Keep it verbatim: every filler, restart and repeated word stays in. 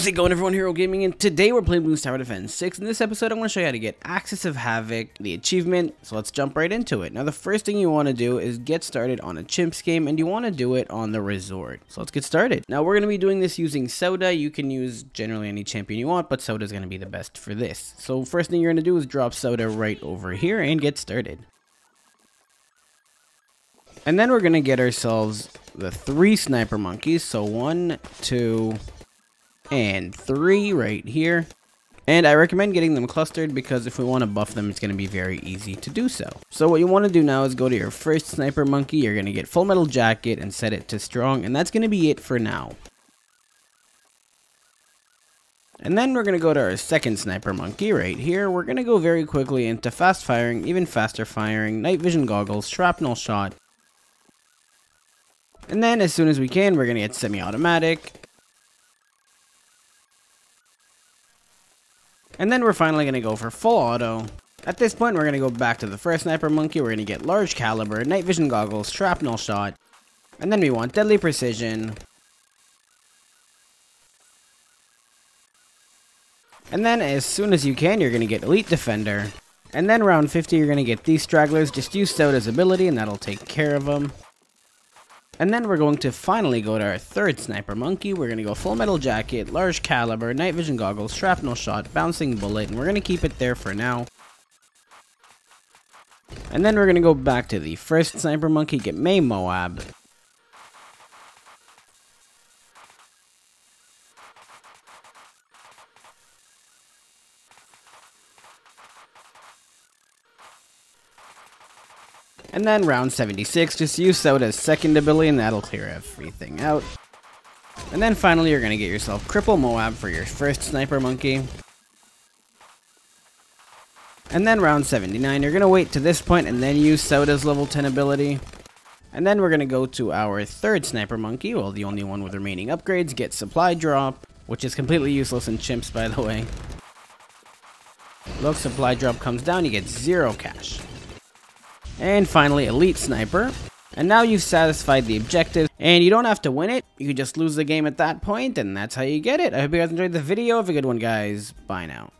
How's it going, everyone? Hero Gaming, and today we're playing Bloons Tower Defense six. In this episode, I'm going to show you how to get Axis of Havoc, the achievement, so let's jump right into it. Now, the first thing you want to do is get started on a Chimps game, and you want to do it on the Resort. So let's get started. Now, we're going to be doing this using Sauda. You can use generally any champion you want, but Sauda is going to be the best for this. So first thing you're going to do is drop Sauda right over here and get started. And then we're going to get ourselves the three sniper monkeys, so one, two, and three right here. And I recommend getting them clustered because if we want to buff them, it's going to be very easy to do so. So what you want to do now is go to your first sniper monkey. You're going to get Full Metal Jacket and set it to strong, and that's going to be it for now. And then we're going to go to our second sniper monkey right here. We're going to go very quickly into Fast Firing, Even Faster Firing, Night Vision Goggles, Shrapnel Shot. And then as soon as we can, we're going to get Semi-Automatic. And then we're finally going to go for Full Auto. At this point, we're going to go back to the first sniper monkey. We're going to get Large Caliber, Night Vision Goggles, Shrapnel Shot. And then we want Deadly Precision. And then as soon as you can, you're going to get Elite Defender. And then round fifty, you're going to get these stragglers. Just use Sauda's ability and that'll take care of them. And then we're going to finally go to our third sniper monkey. We're going to go Full Metal Jacket, Large Caliber, Night Vision Goggles, Shrapnel Shot, Bouncing Bullet, and we're going to keep it there for now. And then we're going to go back to the first sniper monkey, get May Moab. And then round seventy-six, just use Sauda's second ability and that'll clear everything out. And then finally you're going to get yourself Cripple Moab for your first sniper monkey. And then round seventy-nine, you're going to wait to this point and then use Sauda's level ten ability. And then we're going to go to our third sniper monkey, well, the only one with remaining upgrades, get Supply Drop, which is completely useless in Chimps, by the way. Look, Supply Drop comes down, you get zero cash. And finally, Elite Sniper. And now you've satisfied the objective, and you don't have to win it. You can just lose the game at that point, and that's how you get it. I hope you guys enjoyed the video. Have a good one, guys. Bye now.